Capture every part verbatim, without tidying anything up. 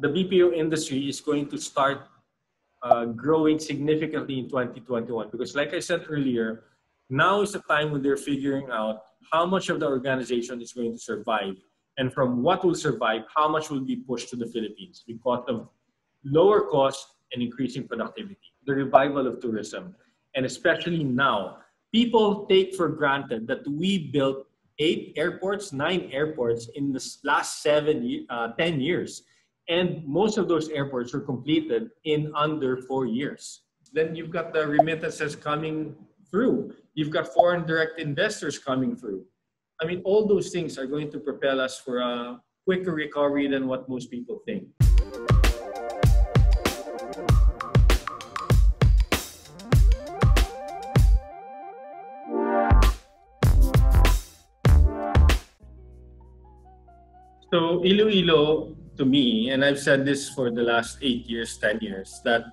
the B P O industry is going to start uh, growing significantly in twenty twenty-one, because like I said earlier, now is the time when they're figuring out how much of the organization is going to survive, and from what will survive, how much will be pushed to the Philippines because of lower cost and increasing productivity, the revival of tourism. And especially now, people take for granted that we built eight airports, nine airports in the last seven, uh, ten years. And most of those airports were completed in under four years. Then you've got the remittances coming through. You've got foreign direct investors coming through. I mean, all those things are going to propel us for a quicker recovery than what most people think. So Iloilo, to me, and I've said this for the last eight years, ten years, that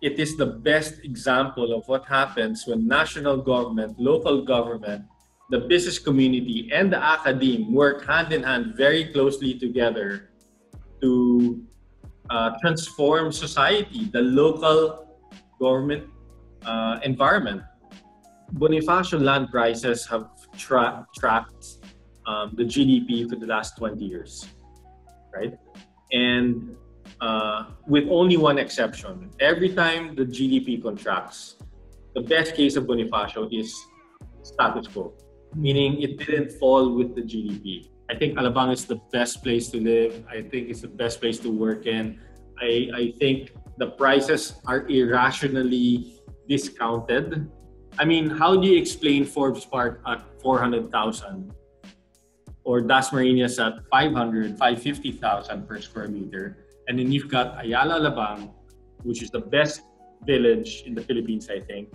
it is the best example of what happens when national government, local government, the business community, and the academe work hand in hand very closely together to uh, transform society, the local government uh, environment. Bonifacio land prices have tra tracked Um, the G D P for the last twenty years, right? And uh, with only one exception, every time the G D P contracts, the best case of Bonifacio is status quo, meaning it didn't fall with the G D P. I think Alabang is the best place to live. I think it's the best place to work in. I, I think the prices are irrationally discounted. I mean, how do you explain Forbes Park at four hundred thousand? Or Dasmariñas at five hundred, five hundred fifty thousand per square meter. And then you've got Ayala Alabang, which is the best village in the Philippines, I think,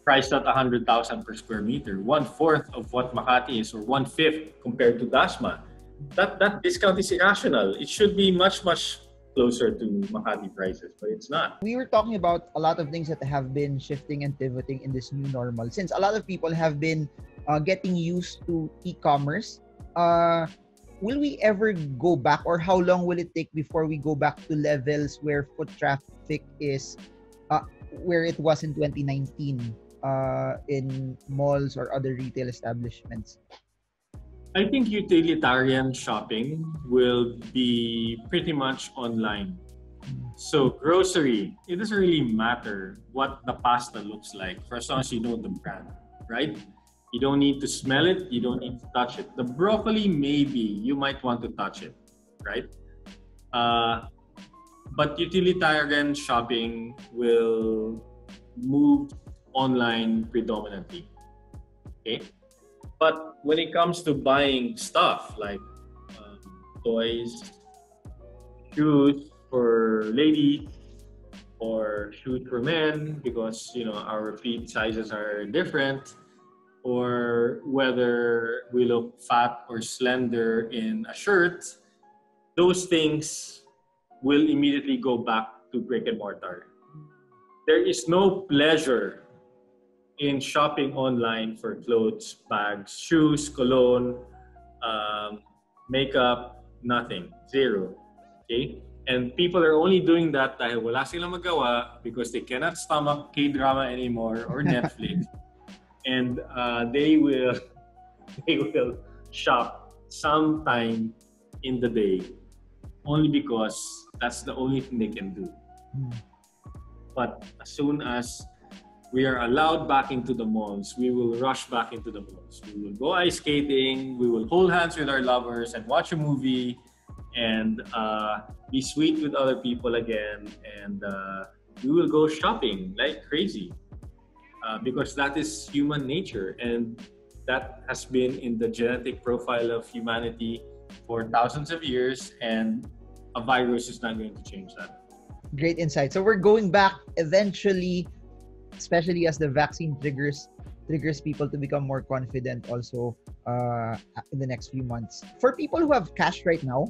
priced at one hundred thousand per square meter, one-fourth of what Makati is, or one-fifth compared to Dasma. That, that discount is irrational. It should be much, much closer to Makati prices, but it's not. We were talking about a lot of things that have been shifting and pivoting in this new normal, since a lot of people have been uh, getting used to e-commerce. Uh, will we ever go back, or how long will it take before we go back to levels where foot traffic is uh, where it was in twenty nineteen uh, in malls or other retail establishments? I think utilitarian shopping will be pretty much online. So grocery, it doesn't really matter what the pasta looks like for as long as you know the brand, right? You don't need to smell it. You don't need to touch it. The broccoli, maybe you might want to touch it, right? Uh, but utilitarian shopping will move online predominantly, okay? But when it comes to buying stuff like um, toys, shoes for ladies, or shoes for men, because you know our feet sizes are different, or whether we look fat or slender in a shirt, those things will immediately go back to brick and mortar. There is no pleasure in shopping online for clothes, bags, shoes, cologne, um, makeup, nothing, zero, okay? And people are only doing that dahil wala silang magawa because they cannot stomach K-drama anymore or Netflix. And uh, they will they will shop sometime in the day only because that's the only thing they can do. Mm. But as soon as we are allowed back into the malls, we will rush back into the malls. We will go ice skating, we will hold hands with our lovers and watch a movie and uh, be sweet with other people again, and uh, we will go shopping like crazy. Uh, because that is human nature, and that has been in the genetic profile of humanity for thousands of years, and a virus is not going to change that. Great insight. So we're going back eventually, especially as the vaccine triggers triggers people to become more confident also uh, in the next few months. For people who have cash right now,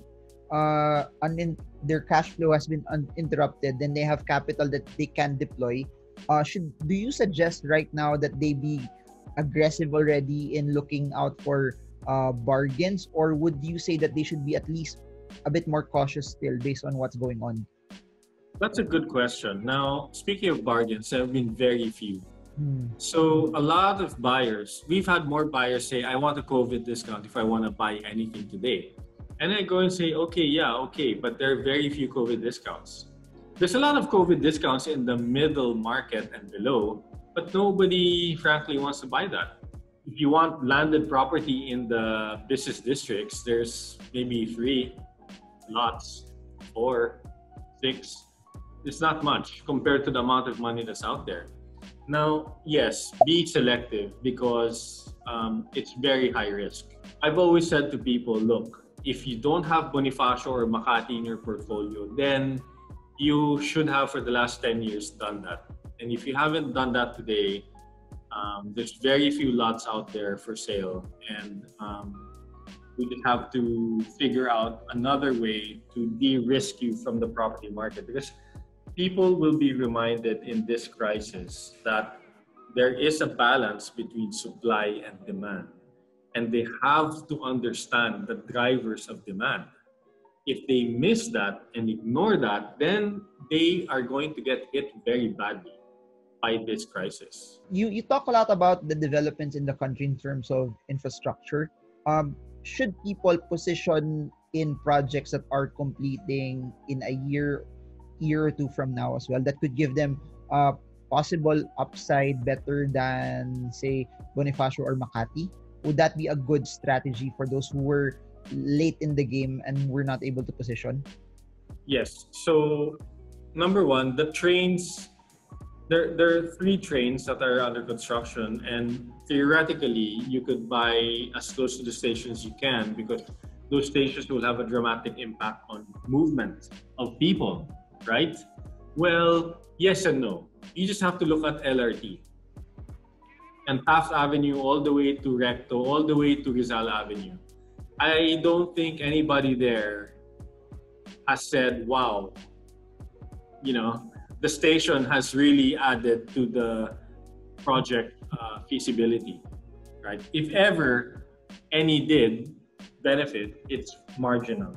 uh, and in, their cash flow has been uninterrupted, then they have capital that they can deploy. Uh, should do you suggest right now that they be aggressive already in looking out for uh, bargains, or would you say that they should be at least a bit more cautious still based on what's going on? That's a good question. Now, speaking of bargains, there have been very few. Hmm. So a lot of buyers, we've had more buyers say, I want a COVID discount if I want to buy anything today. And I go and say, okay, yeah, okay, but there are very few COVID discounts. There's a lot of COVID discounts in the middle market and below, but nobody frankly wants to buy that. If you want landed property in the business districts, there's maybe three lots, four, six. It's not much compared to the amount of money that's out there. Now, yes, be selective because um, it's very high risk. I've always said to people, look, if you don't have Bonifacio or Makati in your portfolio, then you should have for the last ten years done that. And if you haven't done that today, um, there's very few lots out there for sale. And um, we just have to figure out another way to de-risk you from the property market. Because people will be reminded in this crisis that there is a balance between supply and demand. And they have to understand the drivers of demand. If they miss that and ignore that, then they are going to get hit very badly by this crisis. You, you talk a lot about the developments in the country in terms of infrastructure. Um, should people position in projects that are completing in a year, year or two from now as well, that could give them a possible upside better than, say, Bonifacio or Makati? Would that be a good strategy for those who were late in the game and were not able to position? Yes. So, number one, the trains, there, there are three trains that are under construction, and theoretically, you could buy as close to the stations you can because those stations will have a dramatic impact on movement of people, right? Well, yes and no. You just have to look at L R T. And Taft Avenue all the way to Recto, all the way to Rizal Avenue. I don't think anybody there has said, wow, you know, the station has really added to the project uh, feasibility, right? If ever any did benefit, it's marginal,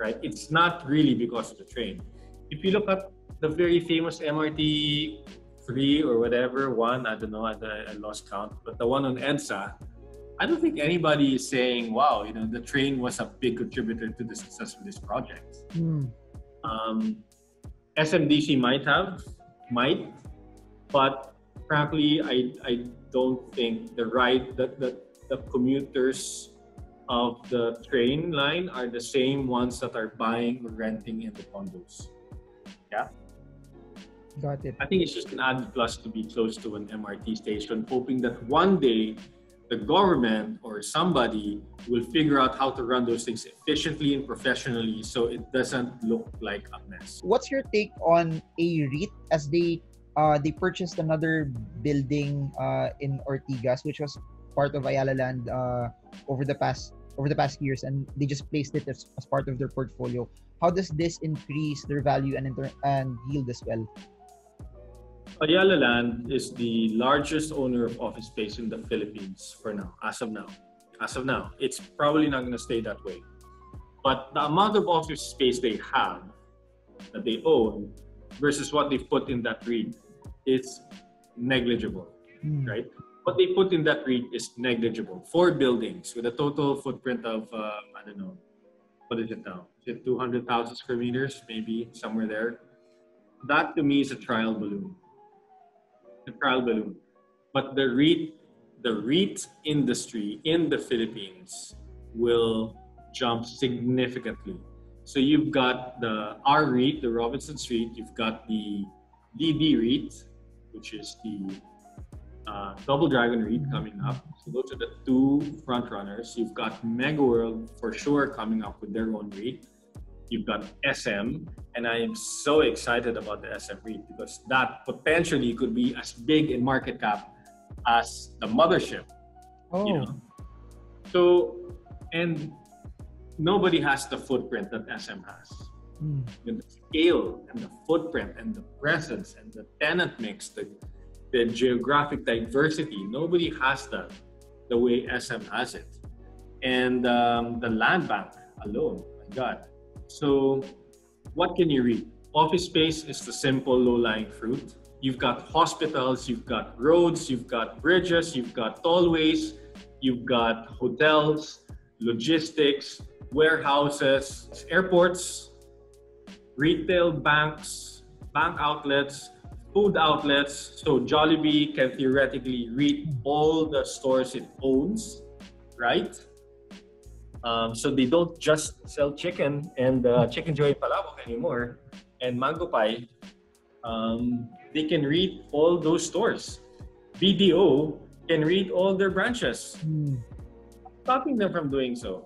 right? It's not really because of the train. If you look at the very famous M R T three or whatever one, I don't know, I, I lost count, but the one on EDSA, I don't think anybody is saying, wow, you know, the train was a big contributor to the success of this project. Mm. Um, S M D C might have, might, but frankly, I, I don't think the ride, the, the, the commuters of the train line are the same ones that are buying or renting in the condos. Yeah. Got it. I think it's just an added plus to be close to an M R T station, hoping that one day the government or somebody will figure out how to run those things efficiently and professionally so it doesn't look like a mess. What's your take on a REIT as they uh, they purchased another building uh, in Ortigas, which was part of Ayala Land uh, over the past over the past years, and they just placed it as, as part of their portfolio? How does this increase their value and inter and yield as well? Ayala Land is the largest owner of office space in the Philippines for now, as of now. As of now, it's probably not going to stay that way. But the amount of office space they have, that they own, versus what they put in that REIT is negligible, mm. right? What they put in that REIT is negligible. Four buildings with a total footprint of, uh, I don't know, what is it now? Is it two hundred thousand square meters, maybe, somewhere there? That to me is a trial balloon. The trial balloon, but the REIT, the REIT industry in the Philippines will jump significantly. So you've got the R REIT, the Robinson Street. You've got the D B REIT, which is the uh, Double Dragon REIT coming up. So those are the two front runners. You've got Mega World for sure coming up with their own REIT. You've got S M, and I am so excited about the S M REIT because that potentially could be as big in market cap as the mothership. Oh. You know? So, and nobody has the footprint that S M has. Mm. The scale and the footprint and the presence and the tenant mix, the, the geographic diversity, nobody has that the way S M has it. And um, the land bank alone, my God. So what can you read? Office space is the simple low-lying fruit. You've got hospitals, you've got roads, you've got bridges, you've got tollways, you've got hotels, logistics, warehouses, airports, retail banks, bank outlets, food outlets. So Jollibee can theoretically read all the stores it owns, right? Um, so they don't just sell chicken and uh, Chicken Joy in Palabok anymore, and Mango Pie. Um, they can read all those stores. B D O can read all their branches, mm. stopping them from doing so.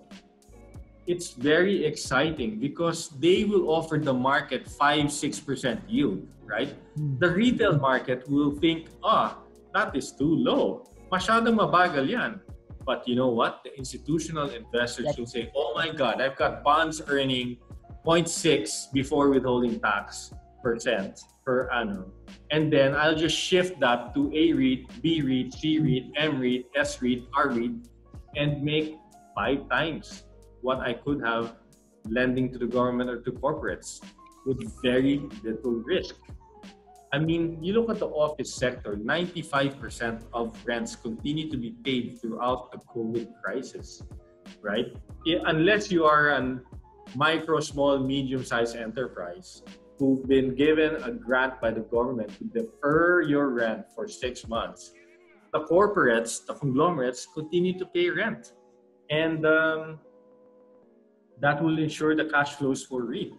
It's very exciting because they will offer the market five to six percent yield, right? Mm. The retail market will think, ah, oh, that is too low. Masyado mabagal yan. But you know what? The institutional investors That's will say, oh my God, I've got bonds earning zero point six before withholding tax percent per annum. And then I'll just shift that to A REIT, B REIT, C REIT, M REIT, S REIT, R REIT, and make five times what I could have lending to the government or to corporates with very little risk. I mean, you look at the office sector, ninety-five percent of rents continue to be paid throughout the COVID crisis, right? It, unless you are an micro, small, medium-sized enterprise who've been given a grant by the government to defer your rent for six months, the corporates, the conglomerates continue to pay rent. And um, that will ensure the cash flows for REIT.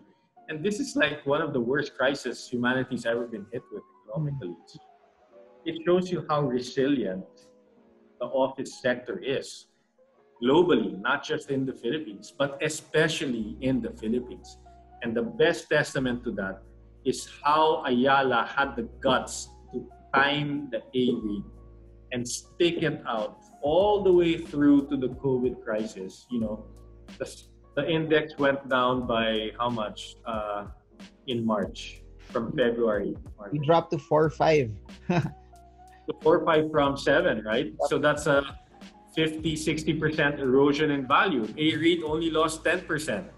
And this is like one of the worst crises humanity's ever been hit with economically. It shows you how resilient the office sector is globally, not just in the Philippines, but especially in the Philippines. And the best testament to that is how Ayala had the guts to time the A REIT and stick it out all the way through to the COVID crisis. You know, the The index went down by how much uh, in March, from February? March. It dropped to four point five. To four point five from seven, right? So that's a fifty to sixty percent erosion in value. A REIT only lost ten percent,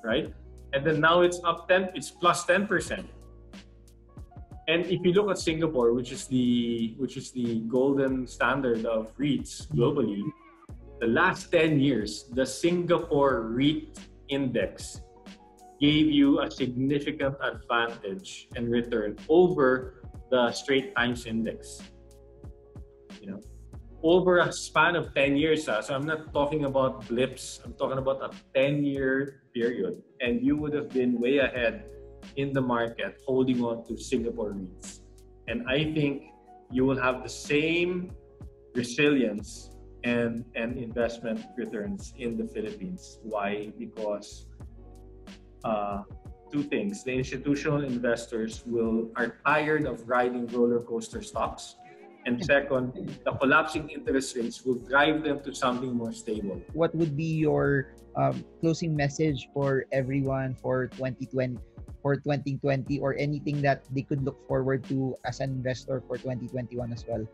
right? And then now it's up ten, it's plus ten percent. And if you look at Singapore, which is the, which is the golden standard of REITs globally, the last ten years, the Singapore REIT index gave you a significant advantage and return over the straight times index. You know, over a span of ten years, uh, so I'm not talking about blips, I'm talking about a ten year period. And you would have been way ahead in the market holding on to Singapore REITs. And I think you will have the same resilience And, and investment returns in the Philippines. Why? Because uh, two things. The institutional investors will are tired of riding roller coaster stocks. And second, the collapsing interest rates will drive them to something more stable. What would be your um, closing message for everyone for twenty twenty, for twenty twenty, or anything that they could look forward to as an investor for twenty twenty-one as well?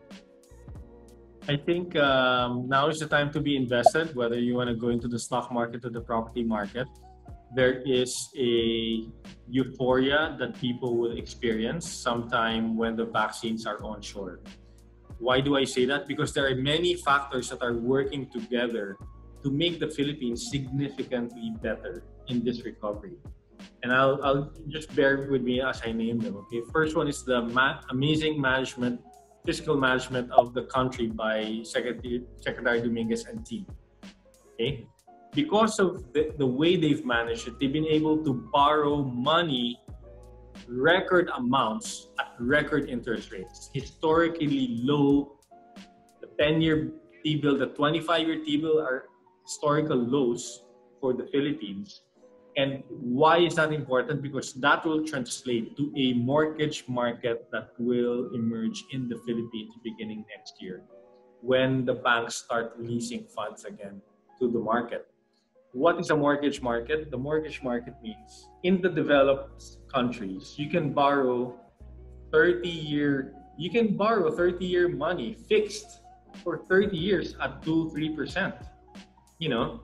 I think um, now is the time to be invested, whether you want to go into the stock market or the property market. There is a euphoria that people will experience sometime when the vaccines are onshore. Why do I say that? Because there are many factors that are working together to make the Philippines significantly better in this recovery. And I'll, I'll just bear with me as I name them, okay? First one is the ma- amazing management fiscal management of the country by Secretary, Secretary Dominguez and team. Okay? Because of the, the way they've managed it, they've been able to borrow money, record amounts at record interest rates, historically low. The ten year T-bill, the twenty-five year T-bill are historical lows for the Philippines. And why is that important? Because that will translate to a mortgage market that will emerge in the Philippines beginning next year, when the banks start releasing funds again to the market. What is a mortgage market? The mortgage market means in the developed countries, you can borrow thirty year, you can borrow thirty year money fixed for thirty years at two, three percent, you know.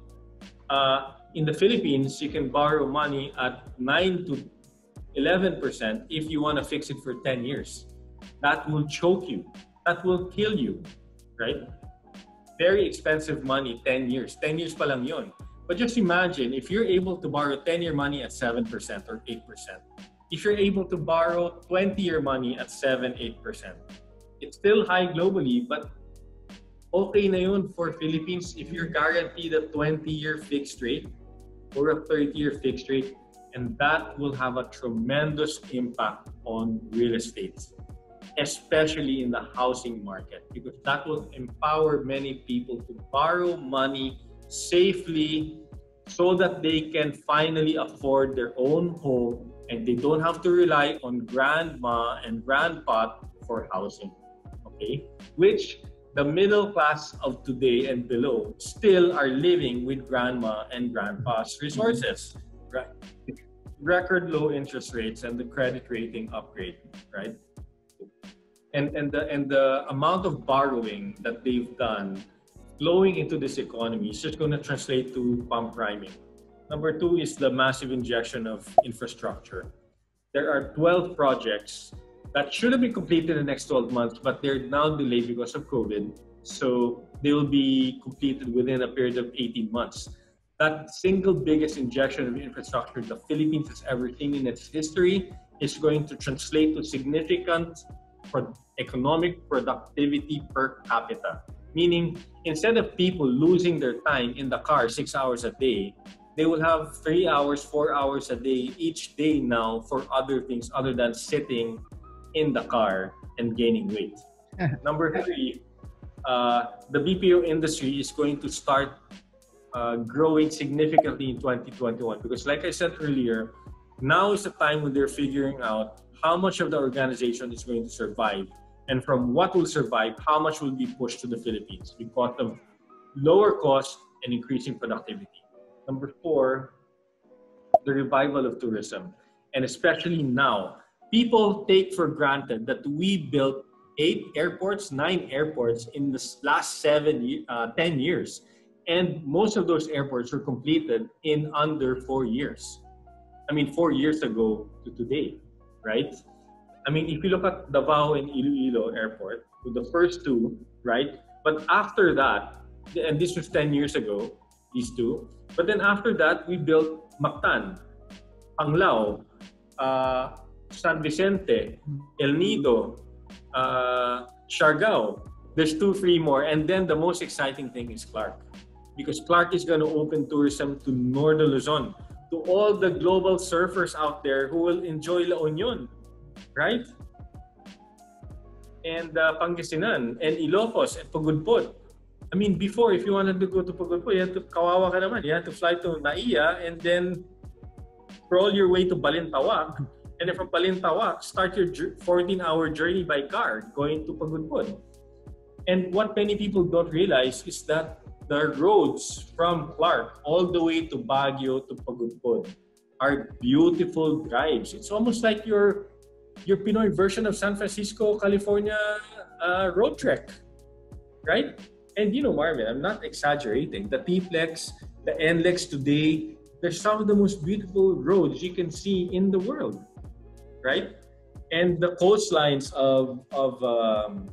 Uh, in the Philippines, you can borrow money at nine to eleven percent if you want to fix it for ten years. That will choke you. That will kill you, right? Very expensive money, ten years. ten years pa lang yun. But just imagine if you're able to borrow ten-year money at seven percent or eight percent. If you're able to borrow twenty-year money at seven, eight percent. It's still high globally, but okay na yun for Philippines if you're guaranteed a twenty-year fixed rate or a thirty-year fixed rate, and that will have a tremendous impact on real estate, especially in the housing market, because that will empower many people to borrow money safely so that they can finally afford their own home and they don't have to rely on grandma and grandpa for housing, okay? Which the middle class of today and below still are living with grandma and grandpa's resources, right? Record low interest rates and the credit rating upgrade, right? And, and, the, and the amount of borrowing that they've done flowing into this economy is just going to translate to pump priming. Number two is the massive injection of infrastructure. There are twelve projects that should have been completed in the next twelve months, but they're now delayed because of COVID. So they will be completed within a period of eighteen months. That single biggest injection of infrastructure the Philippines has ever seen in its history is going to translate to significant pro- economic productivity per capita. Meaning, instead of people losing their time in the car six hours a day, they will have three hours, four hours a day each day now for other things other than sitting in the car and gaining weight. Number three, uh, the B P O industry is going to start uh, growing significantly in twenty twenty-one because, like I said earlier, now is the time when they're figuring out how much of the organization is going to survive, and from what will survive, how much will be pushed to the Philippines because of lower cost and increasing productivity. Number four, the revival of tourism, and especially now. People take for granted that we built eight airports, nine airports in the last seven, uh, ten years. And most of those airports were completed in under four years. I mean, four years ago to today, right? I mean, if you look at Davao and Iloilo Airport, the first two, right? But after that, and this was ten years ago, these two. But then after that, we built Mactan, Panglao, uh, San Vicente, El Nido, uh, Siargao. There's two, three more. And then the most exciting thing is Clark. Because Clark is going to open tourism to Northern Luzon, to all the global surfers out there who will enjoy La Union, right? And uh, Pangasinan, and Ilocos, and Pagudpud. I mean, before, if you wanted to go to Pagudpud, you had to, kawawa ka naman, you had to fly to Naiya and then crawl your way to Balintawak. And then from Balintawak, start your fourteen-hour journey by car going to Pagudpud. And what many people don't realize is that the roads from Clark all the way to Baguio to Pagudpud are beautiful drives. It's almost like your, your Pinoy version of San Francisco, California uh, road trek, right? And you know, Marvin, I'm not exaggerating. The T-Plex, the N-Lex today, they're some of the most beautiful roads you can see in the world. Right? And the coastlines of of um,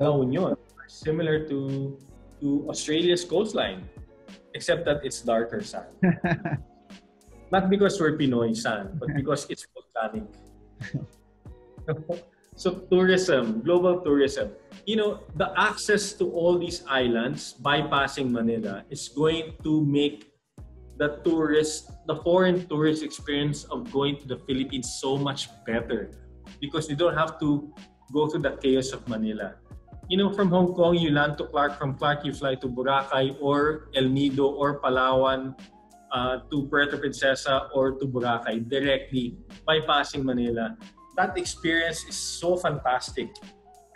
La Union are similar to to Australia's coastline, except that it's darker sand. Not because we're Pinoy sand, but because it's volcanic. So tourism, global tourism. You know, the access to all these islands bypassing Manila is going to make the tourist, the foreign tourist experience of going to the Philippines so much better because you don't have to go through the chaos of Manila. You know, from Hong Kong, you land to Clark. From Clark, you fly to Boracay or El Nido or Palawan uh, to Puerto Princesa or to Boracay directly, bypassing Manila. That experience is so fantastic.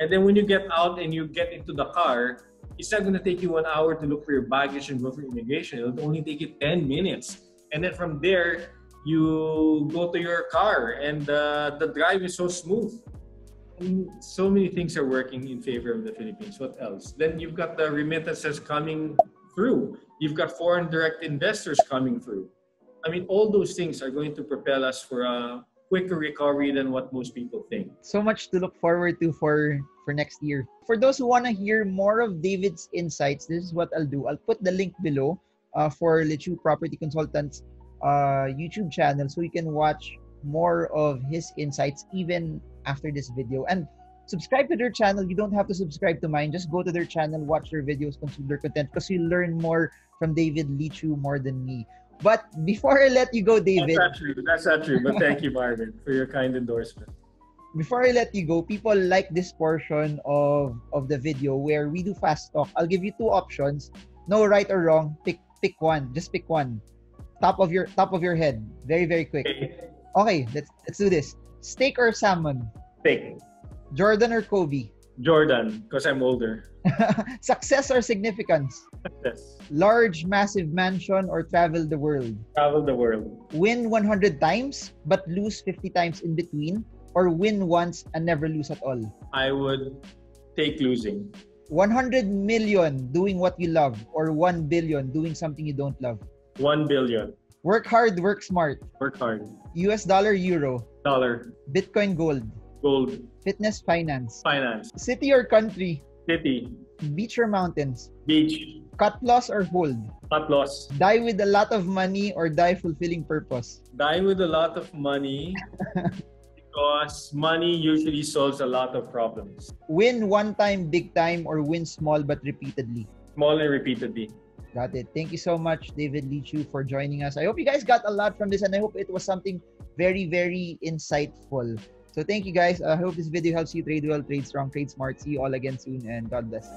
And then when you get out and you get into the car, it's not going to take you one hour to look for your baggage and go for immigration. It'll only take you ten minutes. And then from there, you go to your car and uh, the drive is so smooth. And so many things are working in favor of the Philippines. What else? Then you've got the remittances coming through. You've got foreign direct investors coming through. I mean, all those things are going to propel us for a quicker recovery than what most people think. So much to look forward to for, for next year. For those who want to hear more of David's insights, this is what I'll do. I'll put the link below uh, for Leechiu Property Consultants uh, YouTube channel so you can watch more of his insights even after this video. And subscribe to their channel. You don't have to subscribe to mine. Just go to their channel, watch their videos, consume their content, because you learn more from David Leechiu more than me. But before I let you go, David... That's not true. That's not true. But thank you, Marvin, for your kind endorsement. Before I let you go, people like this portion of, of the video where we do fast talk. I'll give you two options. No right or wrong. Pick pick one. Just pick one. Top of your top of your head. Very, very quick. Okay, let's let's do this. Steak or salmon? Steak. Jordan or Kobe? Jordan, because I'm older. Success or significance? Success. Large, massive mansion or travel the world? Travel the world. Win one hundred times but lose fifty times in between, or win once and never lose at all? I would take losing. one hundred million doing what you love, or one billion doing something you don't love? one billion. Work hard, work smart? Work hard. U S dollar, euro? Dollar. Bitcoin, gold? Gold. Fitness, finance? Finance. City or country? City. Beach or mountains? Beach. Cut loss or hold? Cut loss. Die with a lot of money or die fulfilling purpose? Die with a lot of money because money usually solves a lot of problems. Win one time big time or win small but repeatedly? Small and repeatedly. Got it. Thank you so much, David Leechiu, for joining us. I hope you guys got a lot from this, and I hope it was something very, very insightful. So thank you guys. I hope this video helps you trade well, trade strong, trade smart. See you all again soon, and God bless.